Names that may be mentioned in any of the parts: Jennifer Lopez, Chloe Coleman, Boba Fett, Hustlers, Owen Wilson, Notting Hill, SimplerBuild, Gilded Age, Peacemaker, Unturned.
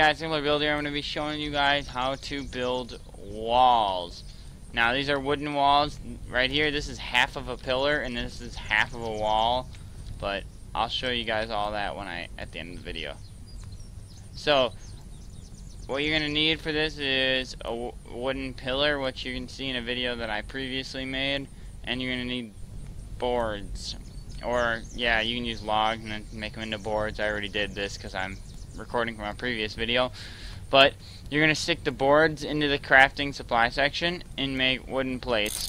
guys, SimplerBuild here. I'm going to be showing you guys how to build walls. Now these are wooden walls. Right here, this is half of a pillar and this is half of a wall, but I'll show you guys all that when at the end of the video. So what you're going to need for this is a wooden pillar, which you can see in a video that I previously made, and you're going to need boards, or yeah, you can use logs and then make them into boards. I already did this because I'm recording from our previous video, but you're going to stick the boards into the crafting supply section and make wooden plates.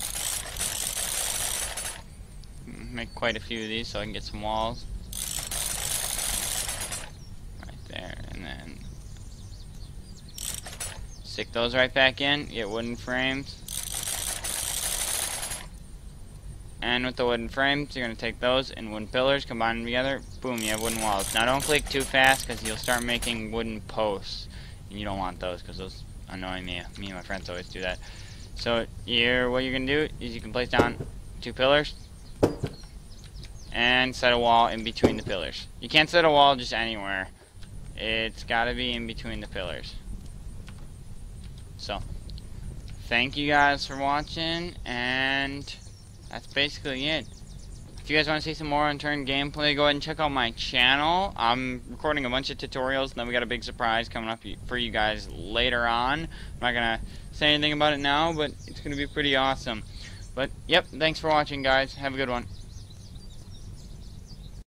Make quite a few of these so I can get some walls. Right there, and then stick those right back in, get wooden frames. And with the wooden frames, you're going to take those and wooden pillars, combine them together, boom, you have wooden walls. Now don't click too fast because you'll start making wooden posts. And you don't want those because those annoy me. Me and my friends always do that. So what you're going to do is you can place down two pillars and set a wall in between the pillars. You can't set a wall just anywhere. It's got to be in between the pillars. So, thank you guys for watching, and that's basically it. If you guys want to see some more Unturned gameplay, go ahead and check out my channel. I'm recording a bunch of tutorials, and then we got a big surprise coming up for you guys later on. I'm not going to say anything about it now, but it's going to be pretty awesome. But, yep, thanks for watching, guys. Have a good one.